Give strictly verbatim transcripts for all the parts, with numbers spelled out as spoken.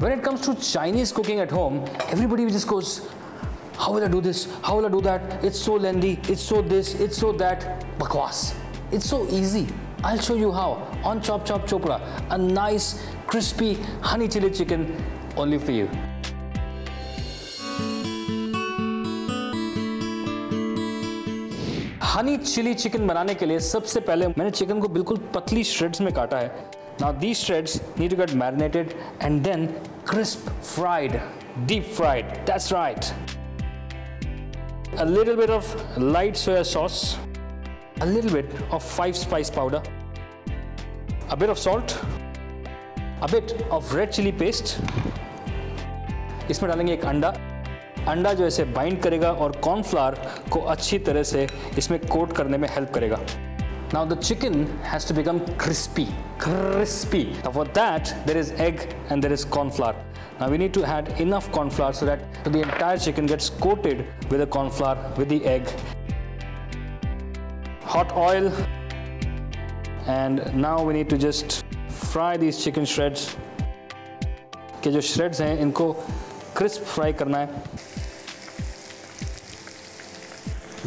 When it comes to Chinese cooking at home, everybody just goes, how will I do this? How will I do that? It's so lengthy, it's so this, it's so that. Bakwas. It's so easy. I'll show you how on Chop Chop Chopra. A nice, crispy, honey chili chicken only for you. Honey chilli chicken बनाने के लिए सबसे पहले मैंने chicken को बिल्कुल पतली shreds में काटा है. Now these shreds need to get marinated and then crisp fried, deep fried. That's right. A little bit of light soya sauce, a little bit of five spice powder, a bit of salt, a bit of red chili paste. इसमें डालेंगे एक अंडा. अंडा जो इसे bind करेगा और cornflour को अच्छी तरह से इसमें कोट करने में हेल्प करेगा. Now the chicken has to become crispy, crispy. Now for that there is egg and there is cornflour. Now we need to add enough cornflour so that the entire chicken gets coated with the cornflour, with the egg. Hot oil, and now we need to just fry these chicken shreds. के जो shreds हैं इनको crisp fry करना है.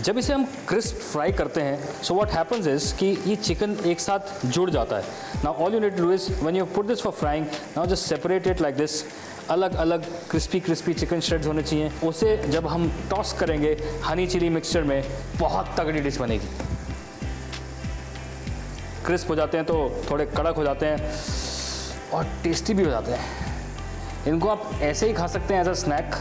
जब इसे हम crisp fry करते हैं सो व्हाट हैपन्स इज कि ये चिकन एक साथ जुड़ जाता है. Now all you need to do is when you put this for frying, now just separate it like this. अलग अलग क्रिस्पी क्रिस्पी चिकन श्रेड्स होने चाहिए. उसे जब हम टॉस करेंगे हनी चिली मिक्सचर में बहुत तगड़ी डिश बनेगी. क्रिस्प हो जाते हैं तो थोड़े कड़क हो जाते हैं और टेस्टी भी हो जाते हैं. इनको आप ऐसे ही खा सकते हैं as a snack.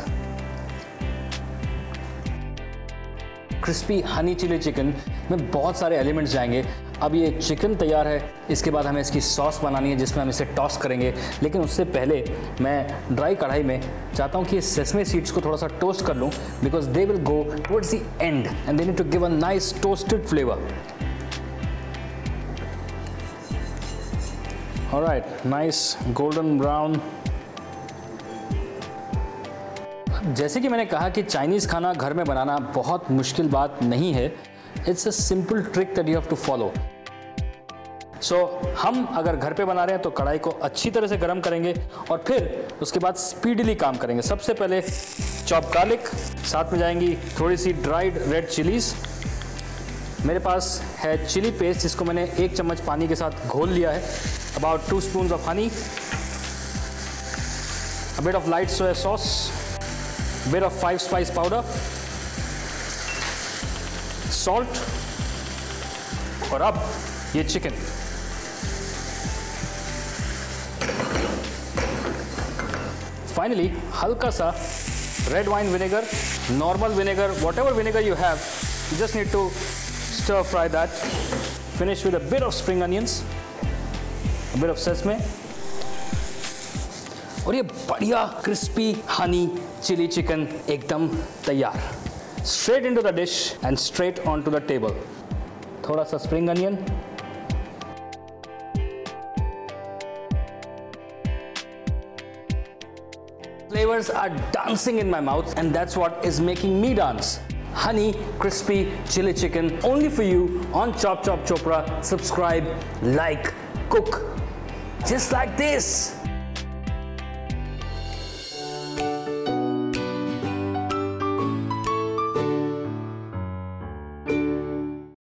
Crispy honey chilli chicken में बहुत सारे एलिमेंट्स जाएंगे. अब ये चिकन तैयार है. इसके बाद हमें इसकी सॉस बनानी है जिसमें हम इसे टॉस करेंगे. लेकिन उससे पहले मैं ड्राई कढ़ाई में चाहता हूँ कि सेसमे सीड्स को थोड़ा सा टोस्ट कर लूँ, because they will go towards the end and they need to give a nice toasted flavour. Alright, nice golden brown. जैसे कि मैंने कहा कि चाइनीज़ खाना घर में बनाना बहुत मुश्किल बात नहीं है. It's a simple trick that you have to follow. So हम अगर घर पे बना रहे हैं तो कढ़ाई को अच्छी तरह से गर्म करेंगे और फिर उसके बाद स्पीडली काम करेंगे. सबसे पहले चॉप गार्लिक, साथ में जाएंगी थोड़ी सी ड्राइड रेड चिलीज़. मेरे पास है चिली पेस्ट जिसको मैंने एक चम्मच पानी के साथ घोल लिया है. About two spoon of honey, a bit of light soya sauce, bit of five spice powder, salt, और अब ये चिकन. फाइनली हल्का सा red wine vinegar, normal vinegar, whatever vinegar you have, you just need to stir fry that. Finish with a bit of spring onions, a bit of sesame, और ये बढ़िया crispy honey chilli chicken एकदम तैयार. Straight into the dish and straight on to the table. थोड़ा सा spring onion. Flavors are dancing in my mouth, and that's what is making me dance. Honey crispy chili chicken, only for you on Chop Chop Chopra. Subscribe, like, cook just like this.